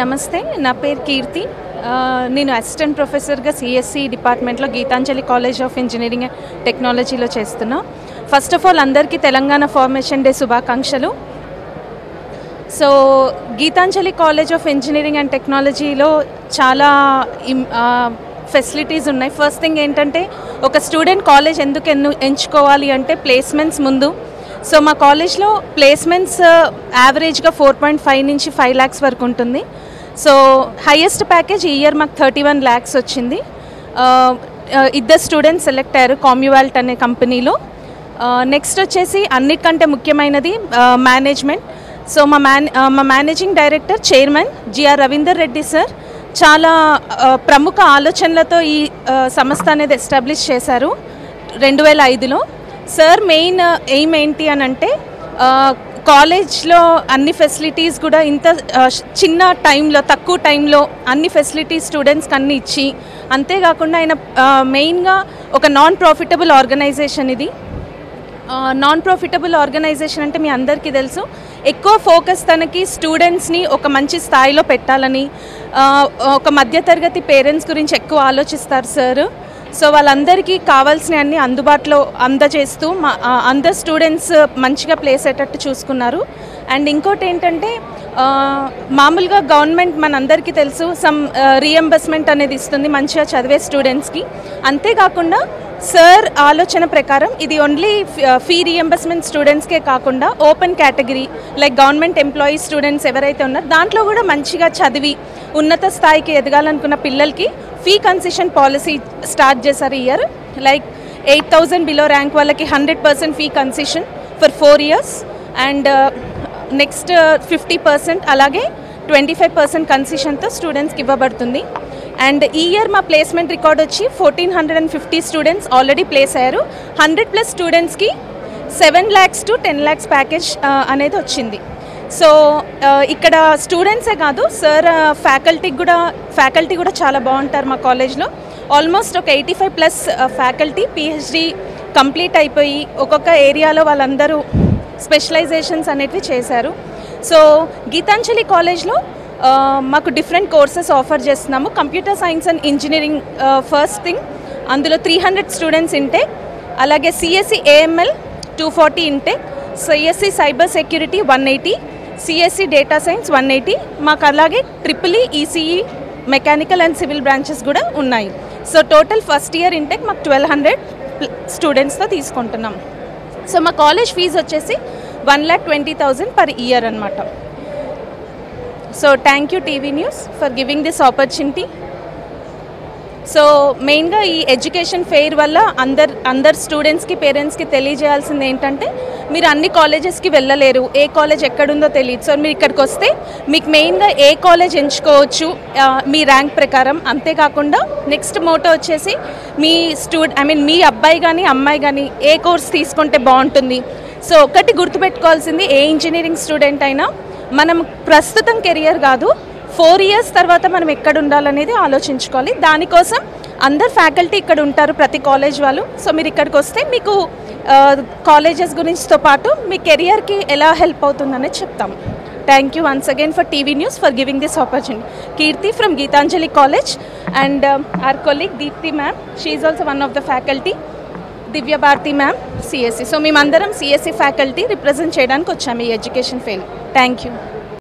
నమస్తే నా పేరు కీర్తి నేను అసిస్టెంట్ ప్రొఫెసర్ గా సిఎస్సి డిపార్ట్మెంట్ లో Geethanjali college of engineering and technology లో చేస్తున్నా ఫస్ట్ ఆఫ్ ఆల్ అందరికీ తెలంగాణ ఫార్మేషన్ డే శుభాకాంక్షలు so Geethanjali college of engineering and technology లో చాలా ఫెసిలిటీస్ ఉన్నాయి ఫస్ట్ థింగ్ ఏంటంటే ఒక స్టూడెంట్ కాలేజ్ ఎందుకు ఎంచుకోవాలి అంటే ప్లేస్‌మెంట్స్ ముందు సో మా కాలేజ్ లో ప్లేస్‌మెంట్స్ యావరేజ్ గా 4.5 నుంచి 5 lakhs వరకు ఉంటుంది సో హైయెస్ట్ ప్యాకేజ్ ఈ ఇయర్ మాకు 31 lakhs వచ్చింది ఇద్దరు స్టూడెంట్స్ సెలెక్ట్ అయ్యారు కామ్యూవాల్ట్ అనే కంపెనీలో నెక్స్ట్ వచ్చేసి అన్నిటికంటే ముఖ్యమైనది మేనేజ్మెంట్ సో మా managing director chairman GR Ravinder Reddy sir చాలా ప్రముఖ ఆలోచనలతో ఈ సంస్థ అనేది ఎస్టాబ్లిష్ చేశారు 2005లో సార్ మెయిన్ ఎయిమ్ ఏంటి అని అంటే కాలేజ్లో అన్ని ఫెసిలిటీస్ కూడా ఇంత చిన్న టైంలో తక్కువ టైంలో అన్ని ఫెసిలిటీస్ స్టూడెంట్స్కి అన్ని ఇచ్చి అంతేకాకుండా ఆయన మెయిన్గా ఒక నాన్ ప్రాఫిటబుల్ ఆర్గనైజేషన్ ఇది నాన్ ప్రాఫిటబుల్ ఆర్గనైజేషన్ అంటే మీ అందరికీ తెలుసు ఎక్కువ ఫోకస్ తనకి స్టూడెంట్స్ని ఒక మంచి స్థాయిలో పెట్టాలని ఒక మధ్యతరగతి పేరెంట్స్ గురించి ఎక్కువ ఆలోచిస్తారు సార్ సో వాళ్ళందరికీ కావాల్సినవన్నీ అందుబాటులో అందజేస్తూ అందరు స్టూడెంట్స్ మంచిగా ప్లేస్ అయ్యేటట్టు చూసుకున్నారు అండ్ ఇంకోటి ఏంటంటే మామూలుగా గవర్నమెంట్ మనందరికీ తెలుసు సమ్ రీఎంబర్స్మెంట్ అనేది ఇస్తుంది మంచిగా చదివే స్టూడెంట్స్కి అంతేకాకుండా సార్ ఆలోచన ప్రకారం ఇది ఓన్లీ ఫీ రీఎంబర్స్మెంట్ స్టూడెంట్స్కే కాకుండా open category like government employee students ఎవరైతే ఉన్నారో దాంట్లో కూడా మంచిగా చదివి ఉన్నత స్థాయికి ఎదగాలనుకున్న పిల్లలకి ఫీ కన్సెషన్ పాలసీ స్టార్ట్ చేశారు ఇయర్ లైక్ 8000 బిలో ర్యాంక్ వాళ్ళకి 100% fee concession for 4 years and next 50% అలాగే 25% కన్సెషన్తో స్టూడెంట్స్కి ఇవ్వబడుతుంది అండ్ ఈ ఇయర్ మా ప్లేస్మెంట్ రికార్డ్ వచ్చి 1450 స్టూడెంట్స్ ఆల్రెడీ ప్లేస్ అయ్యారు 100+ స్టూడెంట్స్కి 7 lakhs to 10 lakhs ప్యాకేజ్ అనేది వచ్చింది సో ఇక్కడ స్టూడెంట్సే కాదు సార్ ఫ్యాకల్టీ కూడా చాలా బాగుంటారు మా కాలేజ్లో ఆల్మోస్ట్ ఒక 85+ ఫ్యాకల్టీ PhD కంప్లీట్ అయిపోయి ఒక్కొక్క ఏరియాలో వాళ్ళందరూ స్పెషలైజేషన్స్ అనేటివి చేశారు సో గీతాంజలి కాలేజ్లో మాకు డిఫరెంట్ కోర్సెస్ ఆఫర్ చేస్తున్నాము computer science and engineering first thing అందులో 300 స్టూడెంట్స్ ఇంటేక్ అలాగే CSC AML 240 intake CSC cyber security 180 CSC data science 180 మాకు అలాగే triple E ECE mechanical and civil branches కూడా ఉన్నాయి so total first year intake మాకు 1200 స్టూడెంట్స్తో తీసుకుంటున్నాం so మా కాలేజ్ ఫీజు వచ్చేసి 1,20,000 పర్ ఇయర్ అన్నమాట so thank you TV news for giving this opportunity so మెయిన్గా ఈ ఎడ్యుకేషన్ ఫెయిర్ వల్ల అందరు స్టూడెంట్స్కి పేరెంట్స్కి తెలియజేయాల్సింది ఏంటంటే మీరు అన్ని కాలేజెస్కి వెళ్ళలేరు ఏ కాలేజ్ ఎక్కడుందో తెలియదు సో మీరు ఇక్కడికి వస్తే మీకు మెయిన్గా ఏ కాలేజ్ ఎంచుకోవచ్చు మీ ర్యాంక్ ప్రకారం అంతేకాకుండా నెక్స్ట్ మోటో వచ్చేసి మీ మీ అబ్బాయి కానీ అమ్మాయి కానీ ఏ కోర్స్ తీసుకుంటే బాగుంటుంది సో ఒకటి గుర్తుపెట్టుకోవాల్సింది ఏ ఇంజనీరింగ్ స్టూడెంట్ అయినా మనం ప్రస్తుతం కెరియర్ కాదు 4 years తర్వాత మనం ఎక్కడ ఉండాలనేది ఆలోచించుకోవాలి దానికోసం అందరు ఫ్యాకల్టీ ఇక్కడ ఉంటారు ప్రతి కాలేజ్ వాళ్ళు సో మీరు ఇక్కడికి వస్తే మీకు కాలేజెస్ గురించితో పాటు మీ కెరియర్కి ఎలా హెల్ప్ అవుతుందనేది చెప్తాం thank you once again for TV news for giving this opportunity Keerthi from Geethanjali college and our colleague Deepthi ma'am she is also one of the faculty Divya Bharathi ma'am CSE so మేమందరం CSE ఫ్యాకల్టీ రిప్రజెంట్ చేయడానికి వచ్చాము ఈ education field thank you